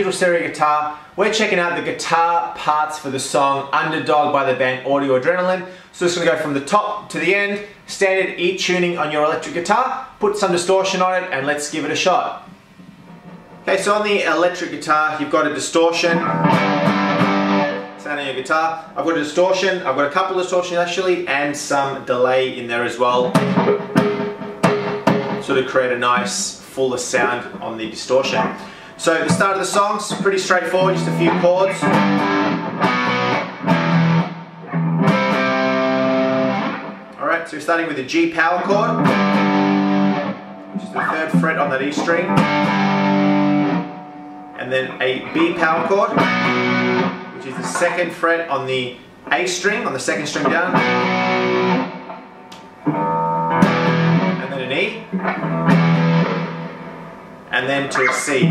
Digital Stereo Guitar. We're checking out the guitar parts for the song Underdog by the band Audio Adrenaline. So it's going to go from the top to the end, standard E tuning on your electric guitar, put some distortion on it, and let's give it a shot. Okay, so on the electric guitar, you've got a distortion. Sound on your guitar. I've got a distortion, I've got a couple of distortions actually, and some delay in there as well. Sort of create a nice fuller sound on the distortion. So the start of the song is pretty straightforward, just a few chords. Alright, so we're starting with a G power chord, which is the third fret on that E string, and then a B power chord, which is the second fret on the A string, on the second string down, and then an E, and then to a C,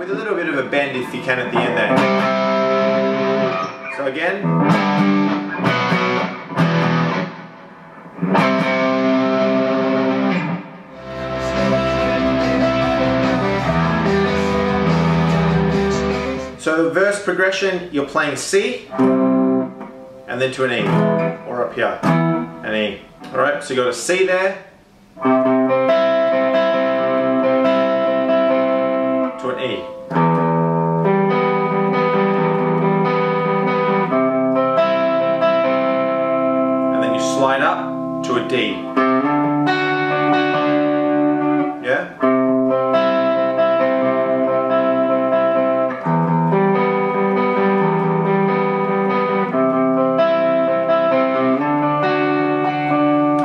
with a little bit of a bend if you can at the end there. So again. So the verse progression, you're playing C, and then to an E, or up here, an E. Alright, so you got a C there, to an E. And then you slide up to a D. Yeah?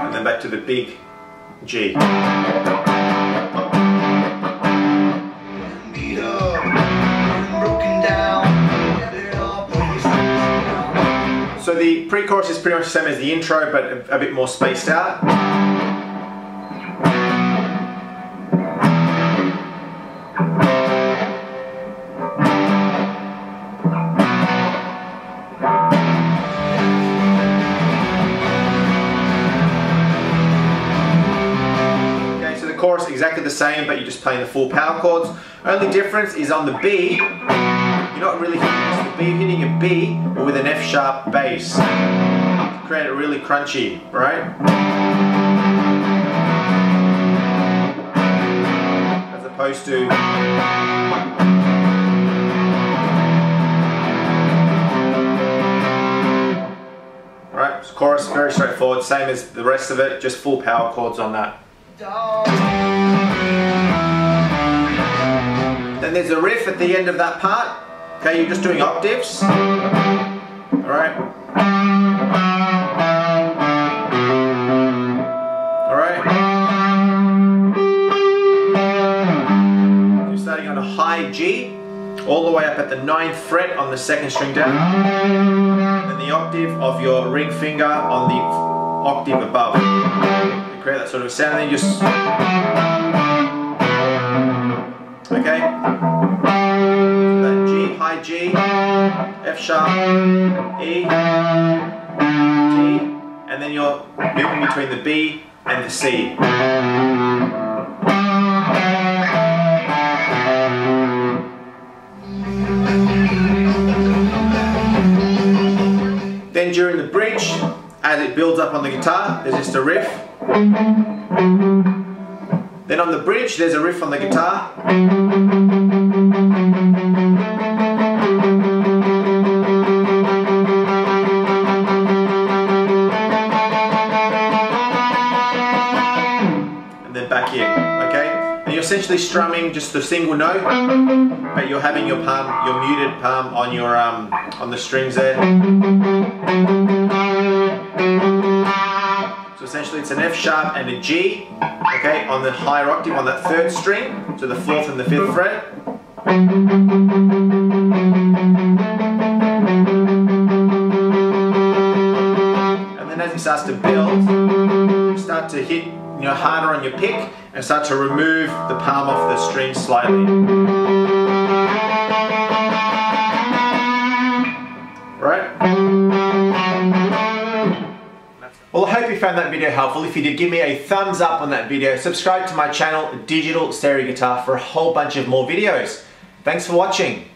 And then back to the big G. So the pre-chorus is pretty much the same as the intro, but a bit more spaced out. Okay, so the chorus is exactly the same, but you're just playing the full power chords. Only difference is on the B. You're not really hitting the B, you're hitting a B, but with an F sharp bass. Create it really crunchy, right? As opposed to... Right, so chorus, very straightforward, same as the rest of it, just full power chords on that. Then there's a riff at the end of that part. Okay, you're just doing octaves. Alright. Alright. You're starting on a high G, all the way up at the 9th fret on the 2nd string down. And then the octave of your ring finger on the octave above. You create that sort of sound, and then you just... Okay. High G, F sharp, E, G, and then you're moving between the B and the C. Then during the bridge, as it builds up on the guitar, there's just a riff. Then on the bridge, there's a riff on the guitar. Essentially strumming just the single note, but you're having your palm, your muted palm on your on the strings there. So essentially it's an F sharp and a G, okay, on the higher octave on that 3rd string, so the 4th and the 5th fret. And then as it starts to build, you start to hit, you know, harder on your pick, and start to remove the palm off the string slightly. Right? Well, I hope you you found that video helpful. If you did, give me a thumbs up on that video. Subscribe to my channel, Digital Stereo Guitar, for a whole bunch of more videos. Thanks for watching.